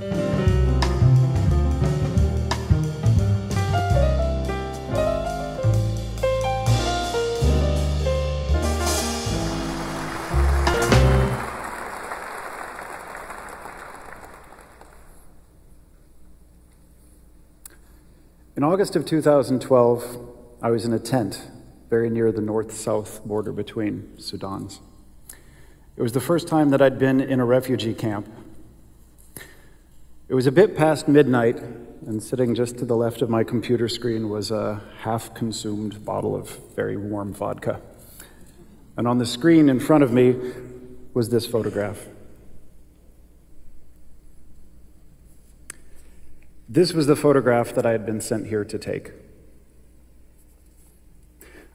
In August of 2012, I was in a tent very near the north-south border between Sudans. It was the first time that I'd been in a refugee camp. It was a bit past midnight, and sitting just to the left of my computer screen was a half-consumed bottle of very warm vodka. And on the screen in front of me was this photograph. This was the photograph that I had been sent here to take.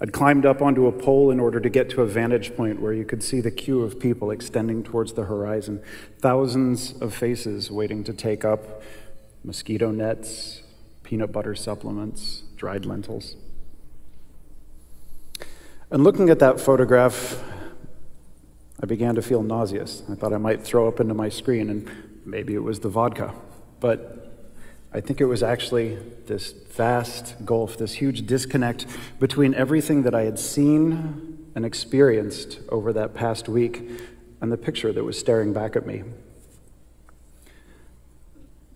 I'd climbed up onto a pole in order to get to a vantage point where you could see the queue of people extending towards the horizon, thousands of faces waiting to take up mosquito nets, peanut butter supplements, dried lentils. And looking at that photograph, I began to feel nauseous. I thought I might throw up into my screen, and maybe it was the vodka, but I think it was actually this vast gulf, this huge disconnect between everything that I had seen and experienced over that past week and the picture that was staring back at me.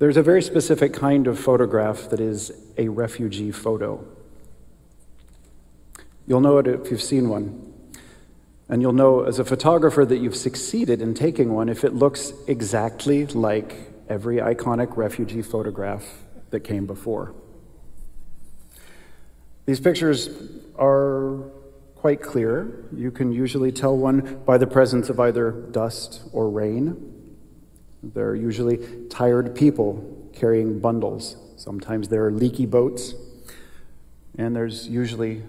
There's a very specific kind of photograph that is a refugee photo. You'll know it if you've seen one. And you'll know as a photographer that you've succeeded in taking one if it looks exactly like every iconic refugee photograph that came before. These pictures are quite clear. You can usually tell one by the presence of either dust or rain. They're usually tired people carrying bundles. Sometimes there are leaky boats, and there's usually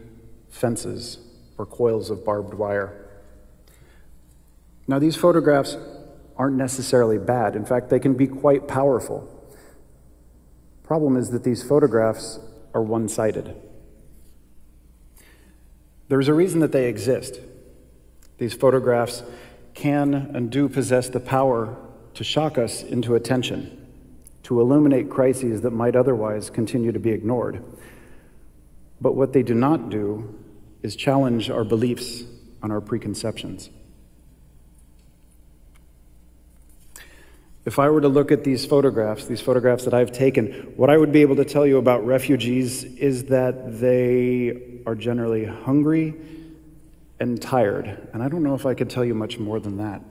fences or coils of barbed wire. Now, these photographs aren't necessarily bad. In fact, they can be quite powerful. Problem is that these photographs are one-sided. There's a reason that they exist. These photographs can and do possess the power to shock us into attention, to illuminate crises that might otherwise continue to be ignored. But what they do not do is challenge our beliefs and our preconceptions. If I were to look at these photographs that I've taken, what I would be able to tell you about refugees is that they are generally hungry and tired. And I don't know if I could tell you much more than that.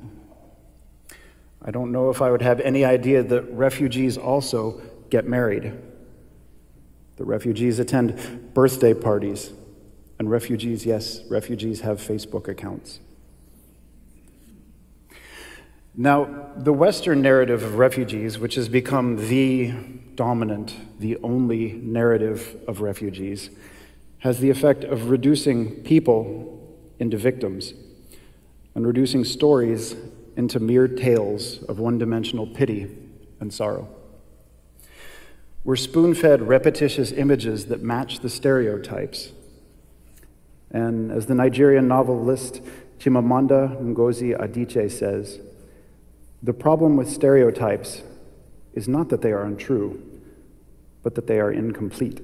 I don't know if I would have any idea that refugees also get married. The refugees attend birthday parties. And refugees, yes, refugees have Facebook accounts. Now, the Western narrative of refugees, which has become the dominant, the only narrative of refugees, has the effect of reducing people into victims and reducing stories into mere tales of one-dimensional pity and sorrow. We're spoon-fed repetitious images that match the stereotypes. And as the Nigerian novelist Chimamanda Ngozi Adichie says, the problem with stereotypes is not that they are untrue, but that they are incomplete.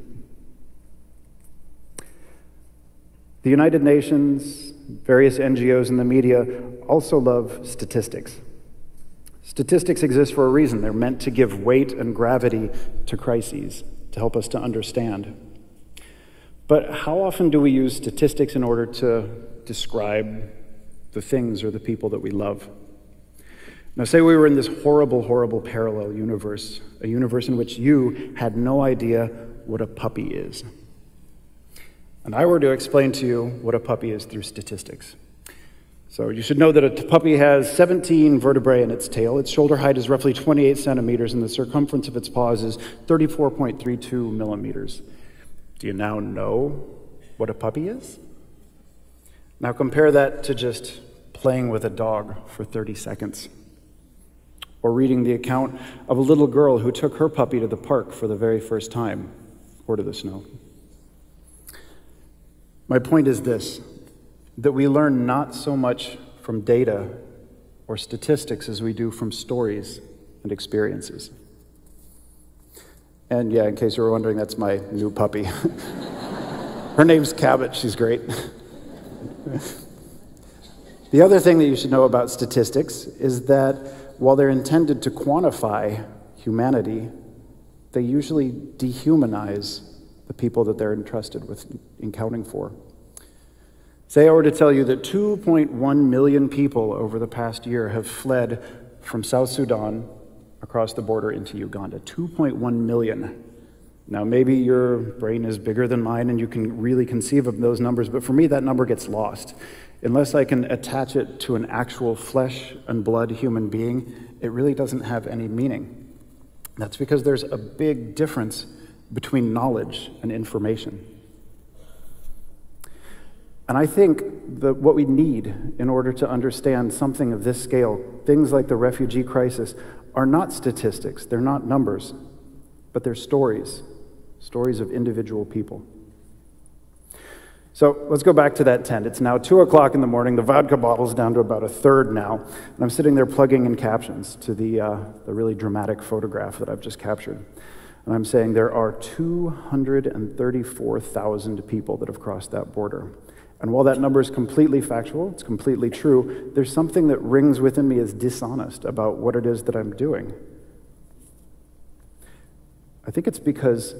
The United Nations, various NGOs, and the media also love statistics. Statistics exist for a reason. They're meant to give weight and gravity to crises, to help us to understand. But how often do we use statistics in order to describe the things or the people that we love? Now, say we were in this horrible, horrible parallel universe, a universe in which you had no idea what a puppy is. And I were to explain to you what a puppy is through statistics. So you should know that a puppy has 17 vertebrae in its tail. Its shoulder height is roughly 28 centimeters, and the circumference of its paws is 34.32 millimeters. Do you now know what a puppy is? Now compare that to just playing with a dog for 30 seconds. Or reading the account of a little girl who took her puppy to the park for the very first time, or to the snow. My point is this, that we learn not so much from data or statistics as we do from stories and experiences. And yeah, in case you were wondering, that's my new puppy. Her name's Cabot, she's great. The other thing that you should know about statistics is that while they're intended to quantify humanity, they usually dehumanize the people that they're entrusted with in counting for. Say I were to tell you that 2.1 million people over the past year have fled from South Sudan across the border into Uganda. 2.1 million. Now, maybe your brain is bigger than mine and you can really conceive of those numbers, but for me, that number gets lost. Unless I can attach it to an actual flesh and blood human being, it really doesn't have any meaning. That's because there's a big difference between knowledge and information. And I think that what we need in order to understand something of this scale, things like the refugee crisis, are not statistics, they're not numbers, but they're stories, stories of individual people. So let's go back to that tent. It's now 2 o'clock in the morning. The vodka bottle's down to about a third now. And I'm sitting there plugging in captions to the really dramatic photograph that I've just captured. And I'm saying there are 234,000 people that have crossed that border. And while that number is completely factual, it's completely true, there's something that rings within me as dishonest about what it is that I'm doing. I think it's because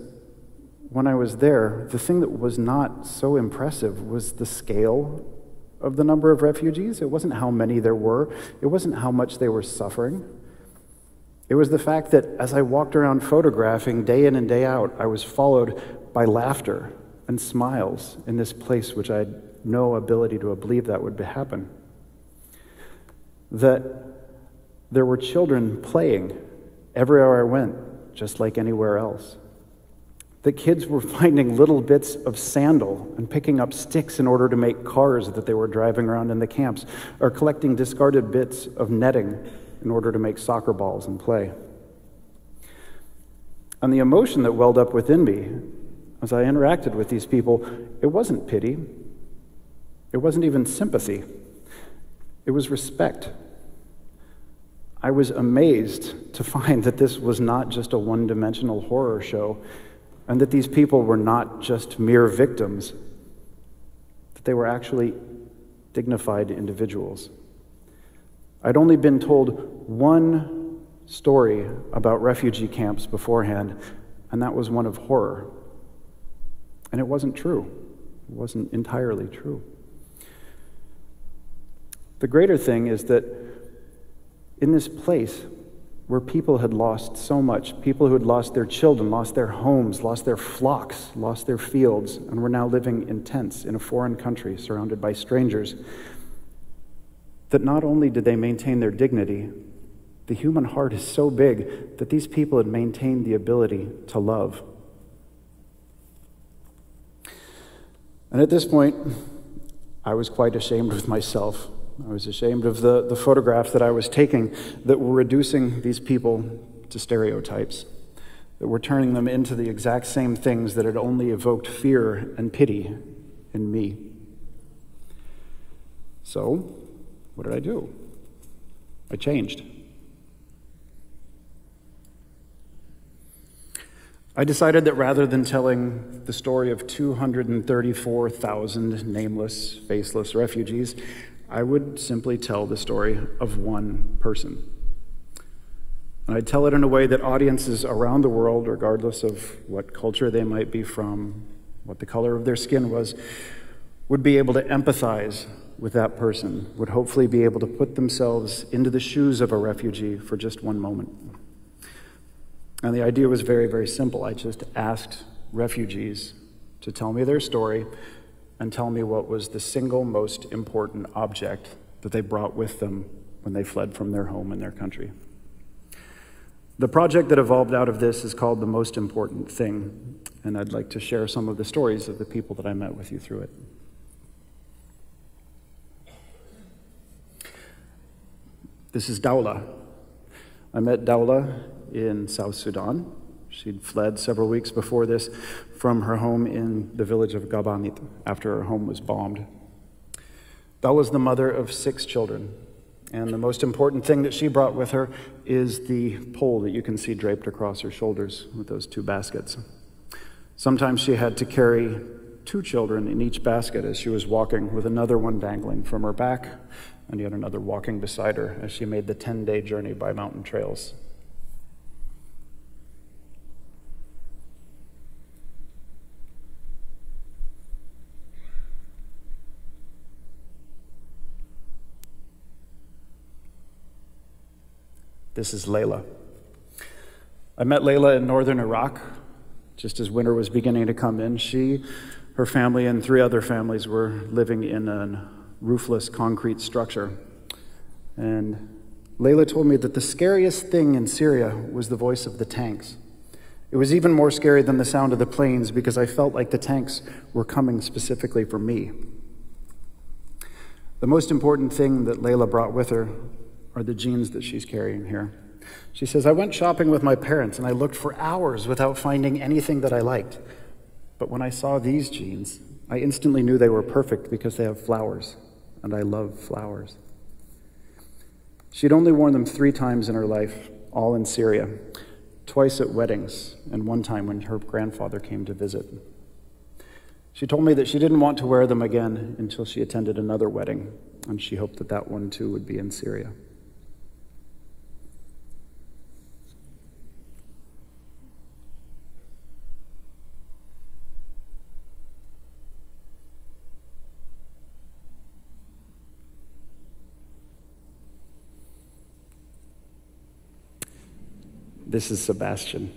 when I was there, the thing that was not so impressive was the scale of the number of refugees. It wasn't how many there were. It wasn't how much they were suffering. It was the fact that as I walked around photographing day in and day out, I was followed by laughter and smiles in this place which I had no ability to believe that would happen. That there were children playing everywhere I went, just like anywhere else. The kids were finding little bits of sandal and picking up sticks in order to make cars that they were driving around in the camps, or collecting discarded bits of netting in order to make soccer balls and play. And the emotion that welled up within me as I interacted with these people, it wasn't pity. It wasn't even sympathy. It was respect. I was amazed to find that this was not just a one-dimensional horror show, and that these people were not just mere victims, that they were actually dignified individuals. I'd only been told one story about refugee camps beforehand, and that was one of horror. And it wasn't true. It wasn't entirely true. The greater thing is that in this place, where people had lost so much, people who had lost their children, lost their homes, lost their flocks, lost their fields, and were now living in tents in a foreign country surrounded by strangers, that not only did they maintain their dignity, the human heart is so big that these people had maintained the ability to love. And at this point, I was quite ashamed with myself. I was ashamed of the photographs that I was taking that were reducing these people to stereotypes, that were turning them into the exact same things that had only evoked fear and pity in me. So, what did I do? I changed. I decided that rather than telling the story of 234,000 nameless, faceless refugees, I would simply tell the story of one person. And I'd tell it in a way that audiences around the world, regardless of what culture they might be from, what the color of their skin was, would be able to empathize with that person, would hopefully be able to put themselves into the shoes of a refugee for just one moment. And the idea was very, very simple. I just asked refugees to tell me their story and tell me what was the single most important object that they brought with them when they fled from their home and their country. The project that evolved out of this is called The Most Important Thing, and I'd like to share some of the stories of the people that I met with you through it. This is Dawla. I met Dawla in South Sudan. She'd fled several weeks before this from her home in the village of Gabanit after her home was bombed. Dawla was the mother of 6 children, And the most important thing that she brought with her is the pole that you can see draped across her shoulders with those two baskets. Sometimes she had to carry two children in each basket as she was walking, with another one dangling from her back and yet another walking beside her as she made the 10-day journey by mountain trails. This is Layla. I met Layla in northern Iraq, just as winter was beginning to come in. She, her family, and three other families were living in a roofless concrete structure. And Layla told me that the scariest thing in Syria was the voice of the tanks. It was even more scary than the sound of the planes, because I felt like the tanks were coming specifically for me. The most important thing that Layla brought with her are the jeans that she's carrying here. She says, I went shopping with my parents and I looked for hours without finding anything that I liked. But when I saw these jeans, I instantly knew they were perfect because they have flowers, and I love flowers. She'd only worn them 3 times in her life, all in Syria, twice at weddings and one time when her grandfather came to visit. She told me that she didn't want to wear them again until she attended another wedding, and she hoped that that one too would be in Syria. This is Sebastian.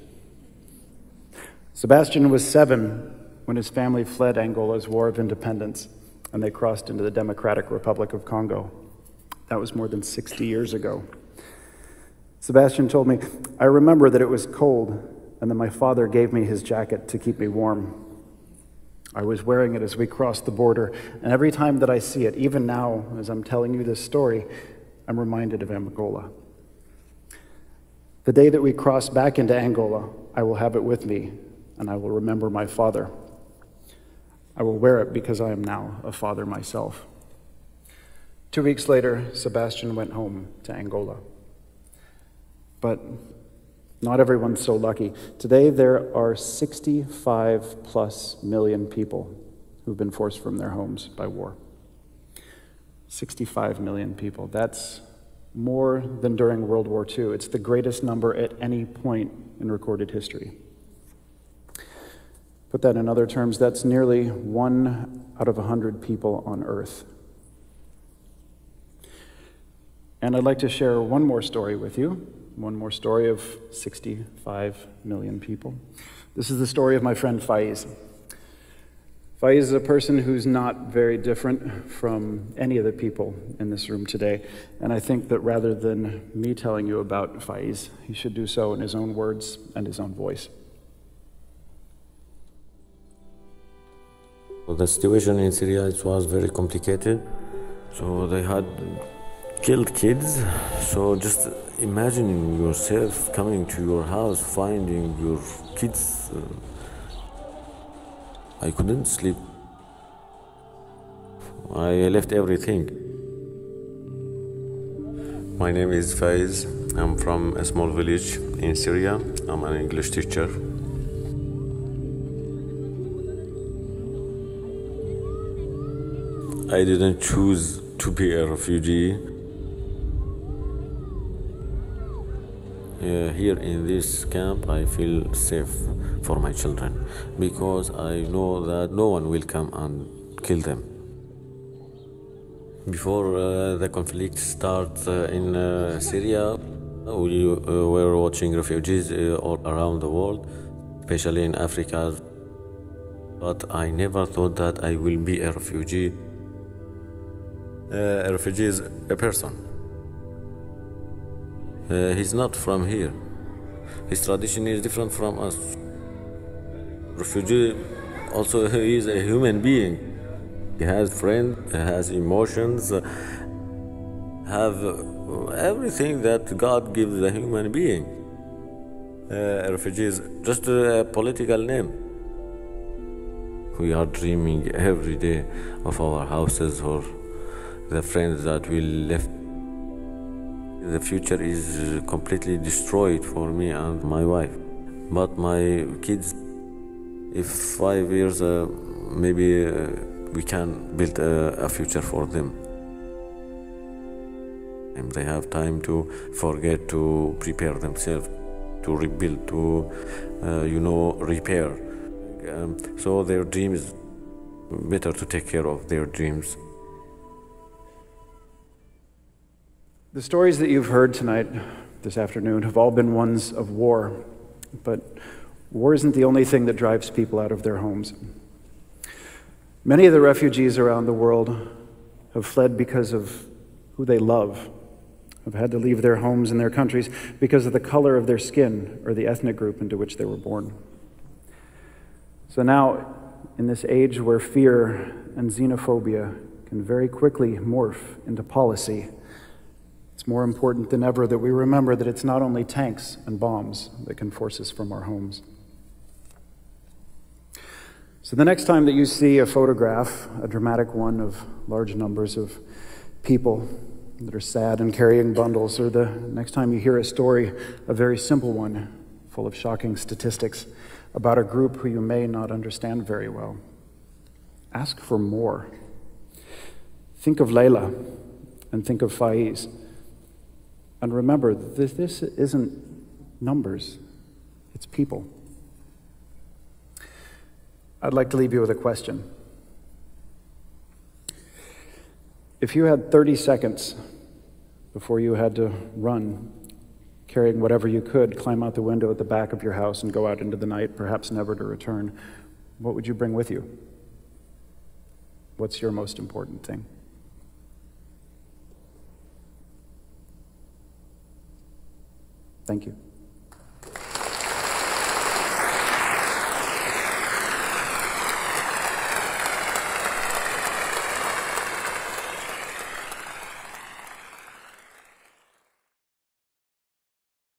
Sebastian was 7 when his family fled Angola's War of Independence and they crossed into the Democratic Republic of Congo. That was more than 60 years ago. Sebastian told me, I remember that it was cold and that my father gave me his jacket to keep me warm. I was wearing it as we crossed the border, and every time that I see it, even now as I'm telling you this story, I'm reminded of Angola. The day that we cross back into Angola, I will have it with me, and I will remember my father. I will wear it because I am now a father myself. 2 weeks later, Sebastian went home to Angola. But not everyone's so lucky. Today, there are 65+ million people who've been forced from their homes by war. 65 million people. That's more than during World War II. It's the greatest number at any point in recorded history. Put that in other terms, that's nearly 1 out of 100 people on Earth. And I'd like to share one more story with you, one more story of 65 million people. This is the story of my friend Faiz. Faiz is a person who's not very different from any of the people in this room today, and I think that rather than me telling you about Faiz, he should do so in his own words and his own voice. Well, the situation in Syria, it was very complicated. So they had killed kids. So just imagining yourself coming to your house, finding your kids. I couldn't sleep. I left everything. My name is Faiz. I'm from a small village in Syria. I'm an English teacher. I didn't choose to be a refugee. Here in this camp, I feel safe for my children because I know that no one will come and kill them. Before the conflict starts in Syria, we were watching refugees all around the world, especially in Africa. But I never thought that I will be a refugee. A refugee is a person. He's not from here. His tradition is different from us. Refugee also, he is a human being. He has friends, has emotions, have everything that God gives a human being. A refugee is just a political name. We are dreaming every day of our houses or the friends that we left. The future is completely destroyed for me and my wife. But my kids, if 5 years, maybe we can build a future for them. And they have time to forget, to prepare themselves, to rebuild, to, repair. So their dreams, better to take care of their dreams. The stories that you've heard tonight, this afternoon, have all been ones of war. But war isn't the only thing that drives people out of their homes. Many of the refugees around the world have fled because of who they love, have had to leave their homes and their countries because of the color of their skin or the ethnic group into which they were born. So now, in this age where fear and xenophobia can very quickly morph into policy, it's more important than ever that we remember that it's not only tanks and bombs that can force us from our homes. So the next time that you see a photograph, a dramatic one of large numbers of people that are sad and carrying bundles, or the next time you hear a story, a very simple one, full of shocking statistics about a group who you may not understand very well, ask for more. Think of Layla and think of Faiz. And remember, this isn't numbers, it's people. I'd like to leave you with a question. If you had 30 seconds before you had to run, carrying whatever you could, climb out the window at the back of your house and go out into the night, perhaps never to return, what would you bring with you? What's your most important thing? Thank you.